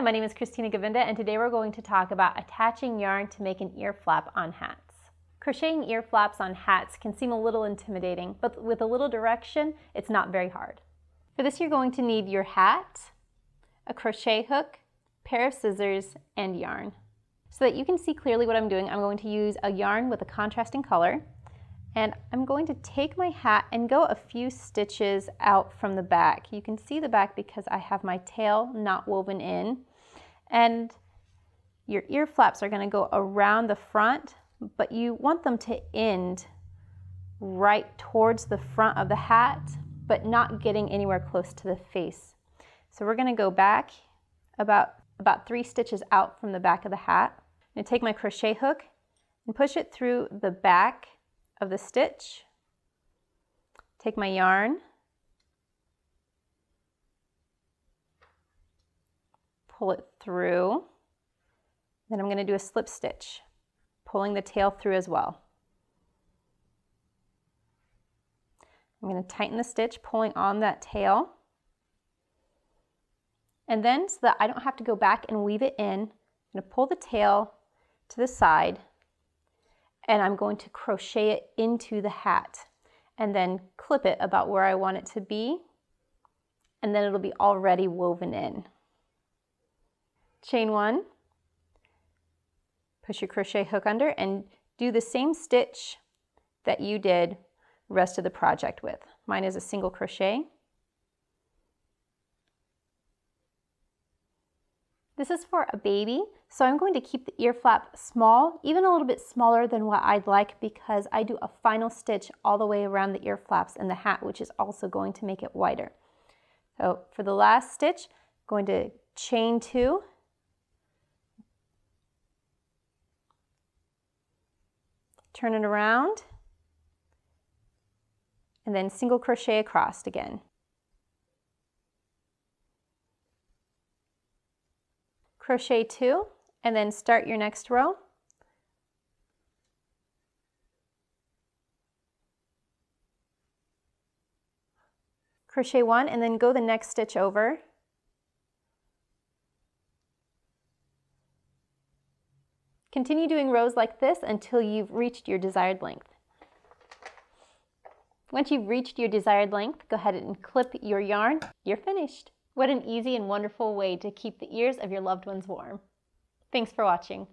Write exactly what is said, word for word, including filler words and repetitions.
Hi, my name is Christina Gavenda, and today we're going to talk about attaching yarn to make an ear flap on hats. Crocheting ear flaps on hats can seem a little intimidating, but with a little direction, it's not very hard. For this, you're going to need your hat, a crochet hook, pair of scissors, and yarn. So that you can see clearly what I'm doing, I'm going to use a yarn with a contrasting color, and I'm going to take my hat and go a few stitches out from the back. You can see the back because I have my tail not woven in. And your ear flaps are going to go around the front, but you want them to end right towards the front of the hat, but not getting anywhere close to the face. So we're going to go back about, about three stitches out from the back of the hat. I'm going to take my crochet hook and push it through the back of the stitch, take my yarn, pull it through, then I'm going to do a slip stitch, pulling the tail through as well. I'm going to tighten the stitch, pulling on that tail, and then so that I don't have to go back and weave it in, I'm going to pull the tail to the side, and I'm going to crochet it into the hat and then clip it about where I want it to be, and then it'll be already woven in. Chain one, push your crochet hook under and do the same stitch that you did the rest of the project with. Mine is a single crochet. This is for a baby, so I'm going to keep the ear flap small, even a little bit smaller than what I'd like, because I do a final stitch all the way around the ear flaps and the hat, which is also going to make it wider. So for the last stitch, I'm going to chain two, turn it around, and then single crochet across again. Crochet two, and then start your next row. Crochet one, and then go the next stitch over. Continue doing rows like this until you've reached your desired length. Once you've reached your desired length, go ahead and clip your yarn. You're finished. What an easy and wonderful way to keep the ears of your loved ones warm. Thanks for watching.